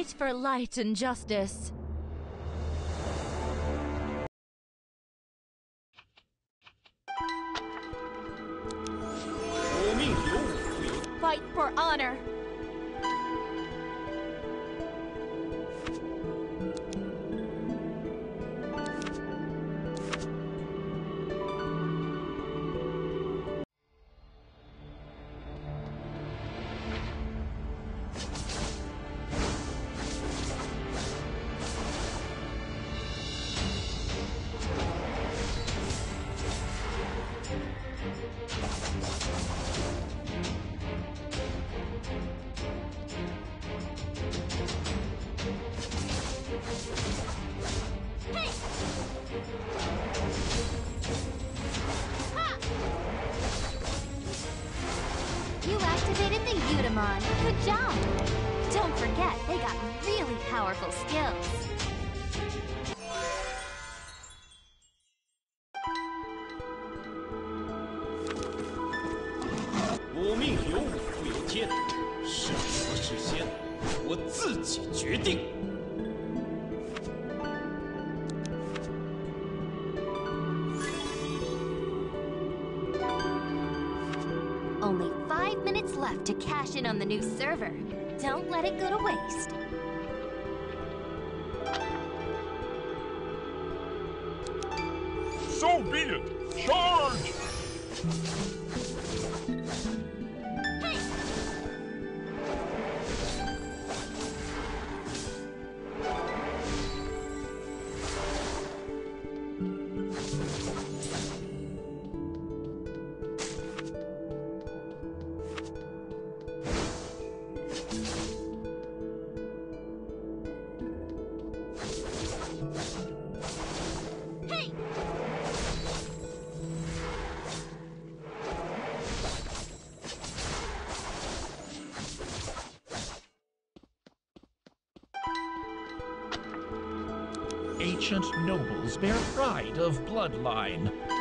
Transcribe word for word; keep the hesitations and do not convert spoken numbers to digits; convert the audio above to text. Fight for light and justice. Fight for honor. Good job! Don't forget, they got really powerful skills. Only five minutes left to cash in on the new server. Don't let it go to waste. So be it! Charge! Hey. Ancient nobles bear pride of bloodline.